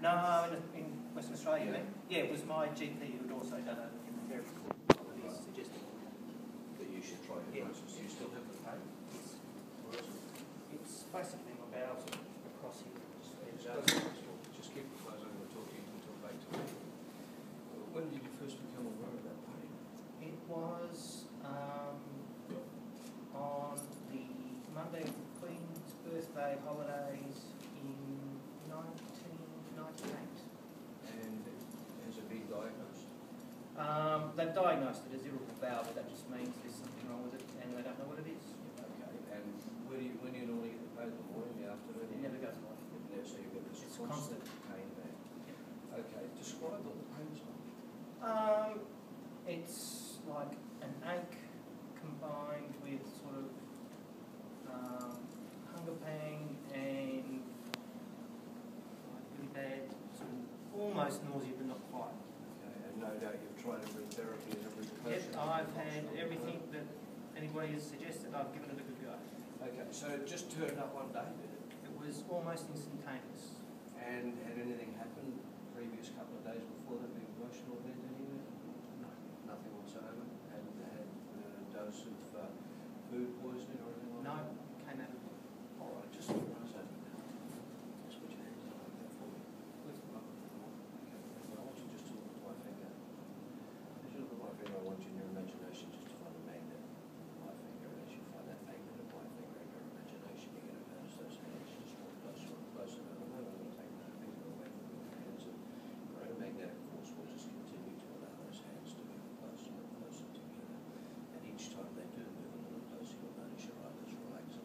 No, in Western Australia. Yeah. Yeah, it was my GP who had also done a empirical property suggesting that you should try hypnosis. Yeah. You still have the pain? Yes. Where is it? It's basically my bowels across here. Just keep the clothes on and talk to you until late today. When did you first become aware of that pain? It was on the Monday of Queen's birthday holidays in 1998. And has it been diagnosed? They've diagnosed it as irritable bowel, but that just means there's something wrong with it and they don't know what it is. Okay, and when do you normally get the pain? In the morning, the afternoon? It never goes away. So you've got this constant pain there. Yeah. Okay, describe what the pain's like. It's like an ache combined with sort of hunger pang and like really bad, sort of almost nausea but not quite. Okay, and no doubt you've tried every therapy and every person. Yep, I've had everything that anybody has suggested. I've given it a good go. Okay, so just turn up one day then. Was almost instantaneous. And had anything happened the previous couple of days before that, being emotional event anywhere? No. Nothing whatsoever? Hadn't had a dose of food poisoning or anything like that? No, came out of it. All right, just put your hands over now. Just put your hands over there for me. Lift them up with them all. Okay, I want you just to look at my finger. As you look at my finger, I want you in your imagination just to find a magnet. My finger, and as you find that magnet of my finger in your imagination, you're going to notice those hands. Closer to the moment, we'll take those things away from your hands, and your own magnetic force will just continue to allow those hands to move closer and closer together. And each time they do move a little closer, you'll notice your eyelids relax.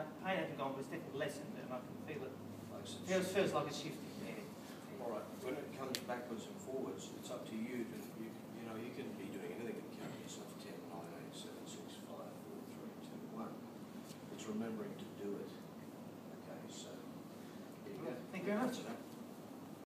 pain hasn't gone, but it's definitely lessened, and I can feel it. It feels like a shift in meaning. All right. When it comes backwards and forwards, it's up to you to, you know, you can be doing anything and count yourself 10, 9, 8, 7, 6, 5, 4, 3, 2, 1. It's remembering to do it. Okay, so, there you go. Thank you very much.